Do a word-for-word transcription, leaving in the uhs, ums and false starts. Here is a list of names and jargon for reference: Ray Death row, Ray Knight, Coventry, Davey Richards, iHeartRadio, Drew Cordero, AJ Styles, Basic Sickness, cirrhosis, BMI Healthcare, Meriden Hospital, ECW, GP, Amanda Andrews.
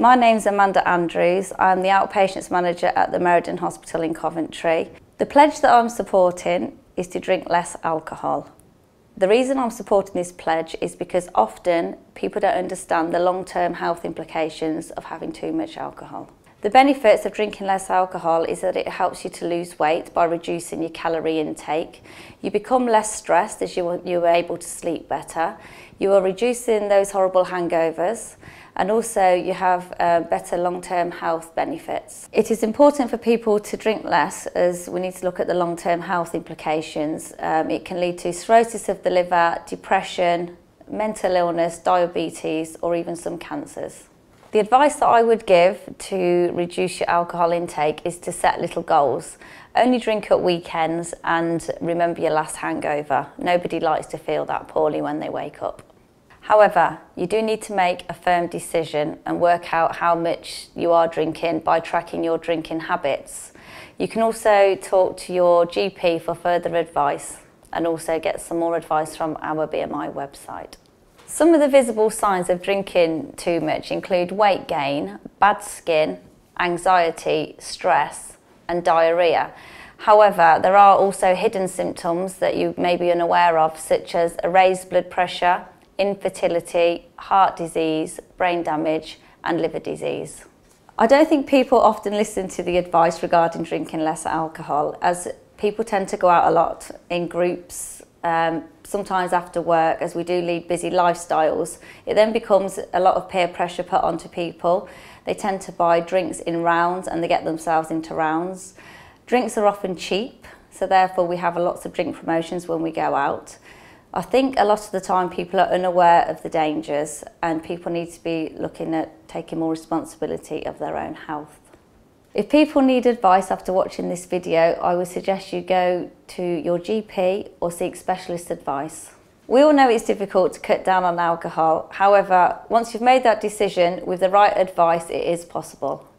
My name's Amanda Andrews. I'm the Outpatients Manager at the Meriden Hospital in Coventry. The pledge that I'm supporting is to drink less alcohol. The reason I'm supporting this pledge is because often people don't understand the long-term health implications of having too much alcohol. The benefits of drinking less alcohol is that it helps you to lose weight by reducing your calorie intake. You become less stressed as you are able to sleep better. You are reducing those horrible hangovers, and also you have uh, better long-term health benefits. It is important for people to drink less as we need to look at the long-term health implications. Um, it can lead to cirrhosis of the liver, depression, mental illness, diabetes, or even some cancers. The advice that I would give to reduce your alcohol intake is to set little goals. Only drink at weekends and remember your last hangover. Nobody likes to feel that poorly when they wake up. However, you do need to make a firm decision and work out how much you are drinking by tracking your drinking habits. You can also talk to your G P for further advice and also get some more advice from our B M I website. Some of the visible signs of drinking too much include weight gain, bad skin, anxiety, stress, and diarrhea. However, there are also hidden symptoms that you may be unaware of, such as a raised blood pressure, infertility, heart disease, brain damage, and liver disease. I don't think people often listen to the advice regarding drinking less alcohol, as people tend to go out a lot in groups, Um, sometimes after work, as we do lead busy lifestyles. It then becomes a lot of peer pressure put onto people. They tend to buy drinks in rounds and they get themselves into rounds. Drinks are often cheap, so therefore we have lots of drink promotions when we go out. I think a lot of the time people are unaware of the dangers, and people need to be looking at taking more responsibility of their own health. If people need advice after watching this video, I would suggest you go to your G P or seek specialist advice. We all know it's difficult to cut down on alcohol. However, once you've made that decision, with the right advice, it is possible.